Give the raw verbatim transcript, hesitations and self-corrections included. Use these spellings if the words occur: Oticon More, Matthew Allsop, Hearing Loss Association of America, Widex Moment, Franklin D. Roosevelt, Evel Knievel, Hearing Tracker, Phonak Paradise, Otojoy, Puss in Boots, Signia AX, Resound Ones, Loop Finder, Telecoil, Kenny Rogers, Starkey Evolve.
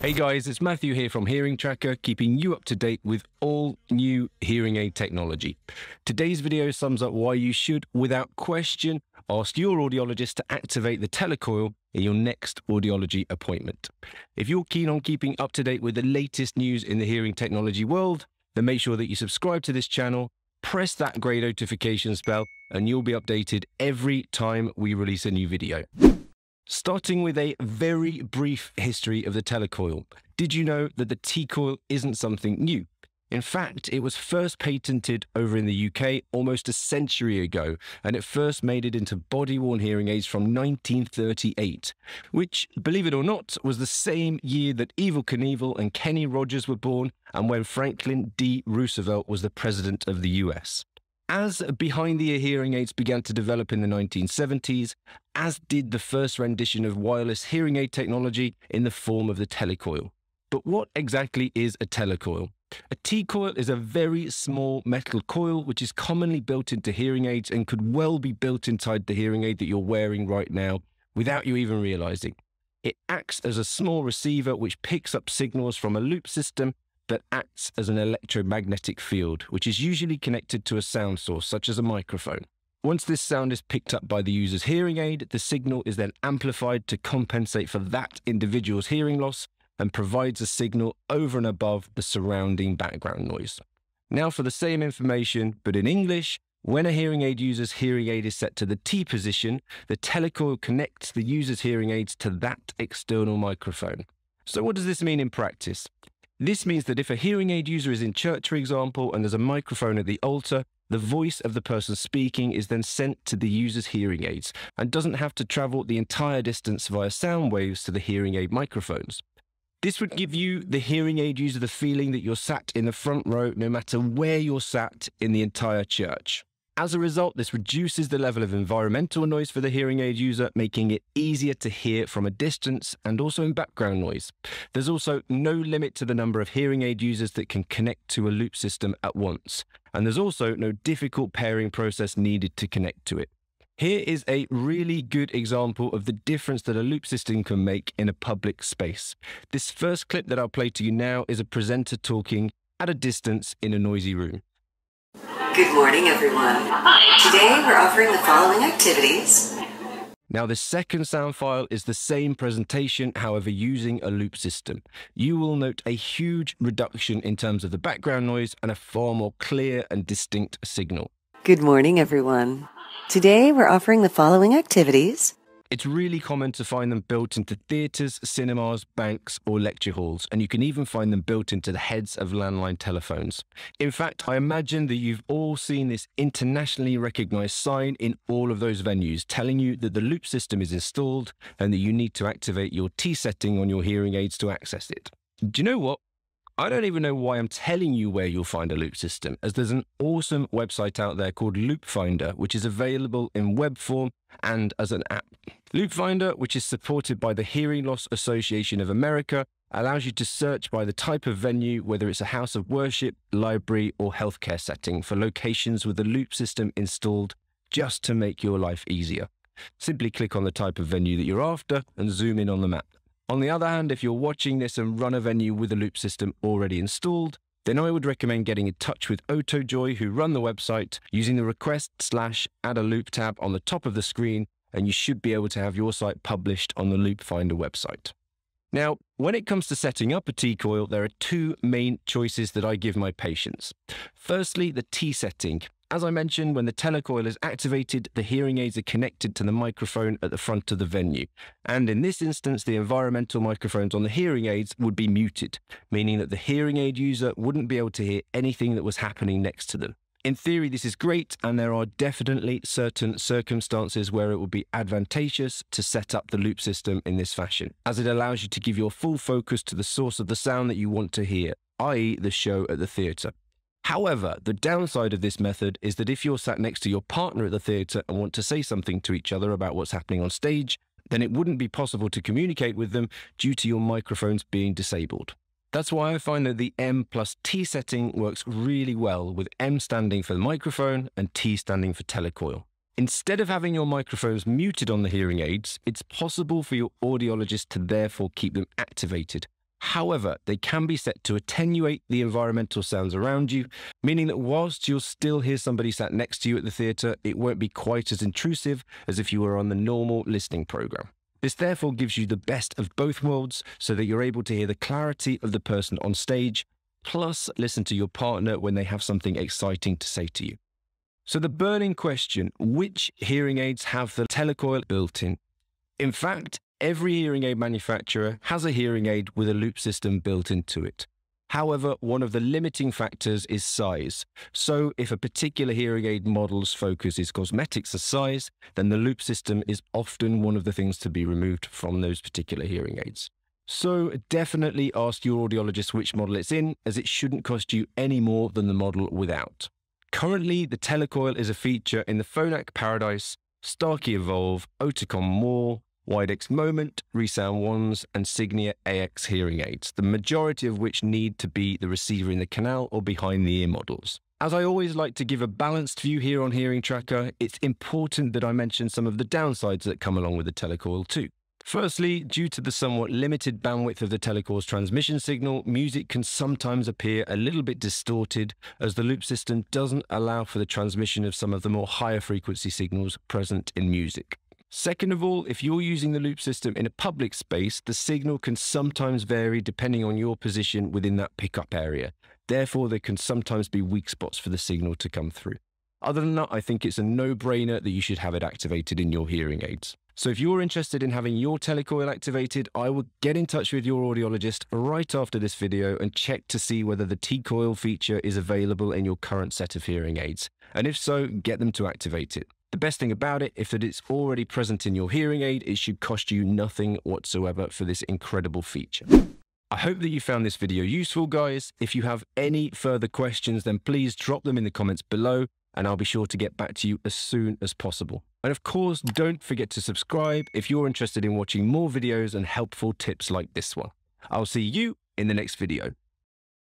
Hey guys, it's Matthew here from Hearing Tracker, keeping you up to date with all new hearing aid technology. Today's video sums up why you should, without question, ask your audiologist to activate the Telecoil in your next audiology appointment. If you're keen on keeping up to date with the latest news in the hearing technology world, then make sure that you subscribe to this channel, press that grey notifications bell, and you'll be updated every time we release a new video. Starting with a very brief history of the Telecoil. Did you know that the T-coil isn't something new? In fact, it was first patented over in the U K almost a century ago, and it first made it into body-worn hearing aids from nineteen thirty-eight, which, believe it or not, was the same year that Evel Knievel and Kenny Rogers were born and when Franklin D. Roosevelt was the president of the U S. As behind-the-ear hearing aids began to develop in the nineteen seventies, as did the first rendition of wireless hearing aid technology in the form of the Telecoil. But what exactly is a Telecoil? A T-coil is a very small metal coil which is commonly built into hearing aids and could well be built inside the hearing aid that you're wearing right now without you even realizing. It acts as a small receiver which picks up signals from a loop system that acts as an electromagnetic field, which is usually connected to a sound source, such as a microphone. Once this sound is picked up by the user's hearing aid, the signal is then amplified to compensate for that individual's hearing loss and provides a signal over and above the surrounding background noise. Now for the same information, but in English, when a hearing aid user's hearing aid is set to the T position, the Telecoil connects the user's hearing aids to that external microphone. So what does this mean in practice? This means that if a hearing aid user is in church, for example, and there's a microphone at the altar, the voice of the person speaking is then sent to the user's hearing aids and doesn't have to travel the entire distance via sound waves to the hearing aid microphones. This would give you, the hearing aid user, the feeling that you're sat in the front row no matter where you're sat in the entire church. As a result, this reduces the level of environmental noise for the hearing aid user, making it easier to hear from a distance and also in background noise. There's also no limit to the number of hearing aid users that can connect to a loop system at once. And there's also no difficult pairing process needed to connect to it. Here is a really good example of the difference that a loop system can make in a public space. This first clip that I'll play to you now is a presenter talking at a distance in a noisy room. Good morning, everyone. Today, we're offering the following activities. Now, the second sound file is the same presentation, however, using a loop system. You will note a huge reduction in terms of the background noise and a far more clear and distinct signal. Good morning, everyone. Today, we're offering the following activities. It's really common to find them built into theatres, cinemas, banks or lecture halls, and you can even find them built into the heads of landline telephones. In fact, I imagine that you've all seen this internationally recognised sign in all of those venues telling you that the loop system is installed and that you need to activate your T setting on your hearing aids to access it. Do you know what? I don't even know why I'm telling you where you'll find a loop system, as there's an awesome website out there called Loop Finder, which is available in web form and as an app. Loop Finder, which is supported by the Hearing Loss Association of America, allows you to search by the type of venue, whether it's a house of worship, library, or healthcare setting, for locations with a loop system installed just to make your life easier. Simply click on the type of venue that you're after and zoom in on the map. On the other hand, if you're watching this and run a venue with a loop system already installed, then I would recommend getting in touch with Otojoy, who run the website, using the request slash add a loop tab on the top of the screen, and you should be able to have your site published on the Loop Finder website. Now, when it comes to setting up a T-coil, there are two main choices that I give my patients. Firstly, the T setting. As I mentioned, when the Telecoil is activated, the hearing aids are connected to the microphone at the front of the venue. And in this instance, the environmental microphones on the hearing aids would be muted, meaning that the hearing aid user wouldn't be able to hear anything that was happening next to them. In theory, this is great, and there are definitely certain circumstances where it would be advantageous to set up the loop system in this fashion, as it allows you to give your full focus to the source of the sound that you want to hear, that is the show at the theatre. However, the downside of this method is that if you're sat next to your partner at the theatre and want to say something to each other about what's happening on stage, then it wouldn't be possible to communicate with them due to your microphones being disabled. That's why I find that the M plus T setting works really well, with M standing for the microphone and T standing for Telecoil. Instead of having your microphones muted on the hearing aids, it's possible for your audiologist to therefore keep them activated. However, they can be set to attenuate the environmental sounds around you, meaning that whilst you'll still hear somebody sat next to you at the theatre, it won't be quite as intrusive as if you were on the normal listening programme. This therefore gives you the best of both worlds so that you're able to hear the clarity of the person on stage, plus listen to your partner when they have something exciting to say to you. So the burning question, which hearing aids have the Telecoil built in? In fact, every hearing aid manufacturer has a hearing aid with a loop system built into it. However, one of the limiting factors is size. So if a particular hearing aid model's focus is cosmetics or size, then the loop system is often one of the things to be removed from those particular hearing aids. So definitely ask your audiologist which model it's in, as it shouldn't cost you any more than the model without. Currently, the Telecoil is a feature in the Phonak Paradise, Starkey Evolve, Oticon More, Widex Moment, Resound Ones, and Signia A X hearing aids, the majority of which need to be the receiver in the canal or behind the ear models. As I always like to give a balanced view here on Hearing Tracker, it's important that I mention some of the downsides that come along with the Telecoil too. Firstly, due to the somewhat limited bandwidth of the Telecoil's transmission signal, music can sometimes appear a little bit distorted, as the loop system doesn't allow for the transmission of some of the more higher frequency signals present in music. Second of all, if you're using the loop system in a public space, the signal can sometimes vary depending on your position within that pickup area. Therefore, there can sometimes be weak spots for the signal to come through. Other than that, I think it's a no-brainer that you should have it activated in your hearing aids. So if you're interested in having your Telecoil activated, I would get in touch with your audiologist right after this video and check to see whether the T-Coil feature is available in your current set of hearing aids. And if so, get them to activate it. The best thing about it, if that it's already present in your hearing aid, it should cost you nothing whatsoever for this incredible feature. I hope that you found this video useful, guys. If you have any further questions, then please drop them in the comments below, and I'll be sure to get back to you as soon as possible. And of course, don't forget to subscribe if you're interested in watching more videos and helpful tips like this one. I'll see you in the next video.